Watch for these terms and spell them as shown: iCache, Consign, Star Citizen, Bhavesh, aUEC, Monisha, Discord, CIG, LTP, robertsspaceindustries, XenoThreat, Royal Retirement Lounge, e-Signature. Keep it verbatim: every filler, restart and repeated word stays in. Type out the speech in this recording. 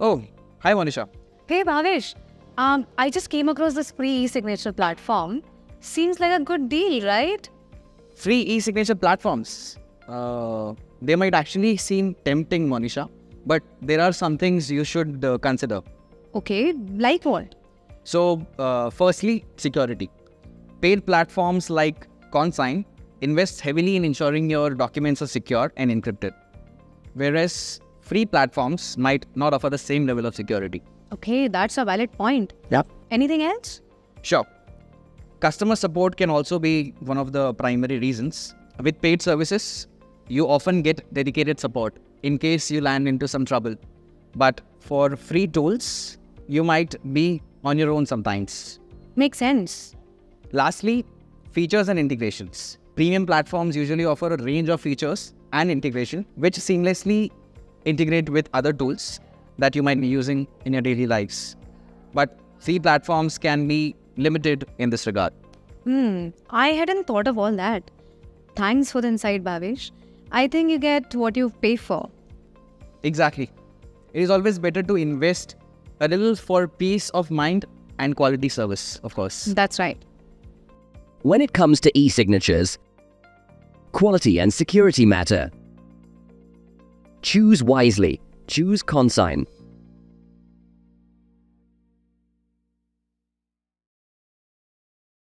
Oh, hi Monisha. Hey Bhavesh, um, I just came across this free e-signature platform. Seems like a good deal, right? Free e-signature platforms. Uh, they might actually seem tempting, Monisha, but there are some things you should uh, consider. Okay, like what? So, uh, firstly, security. Paid platforms like Consign invest heavily in ensuring your documents are secure and encrypted, whereas free platforms might not offer the same level of security. Okay, that's a valid point. Yeah. Anything else? Sure. Customer support can also be one of the primary reasons. With paid services, you often get dedicated support in case you land into some trouble. But for free tools, you might be on your own sometimes. Makes sense. Lastly, features and integrations. Premium platforms usually offer a range of features and integration which seamlessly integrate with other tools that you might be using in your daily lives. But free platforms can be limited in this regard. Hmm, I hadn't thought of all that. Thanks for the insight, Bhavesh. I think you get what you pay for. Exactly. It is always better to invest a little for peace of mind and quality service, of course. That's right. When it comes to e-signatures, quality and security matter. Choose wisely. Choose Consign.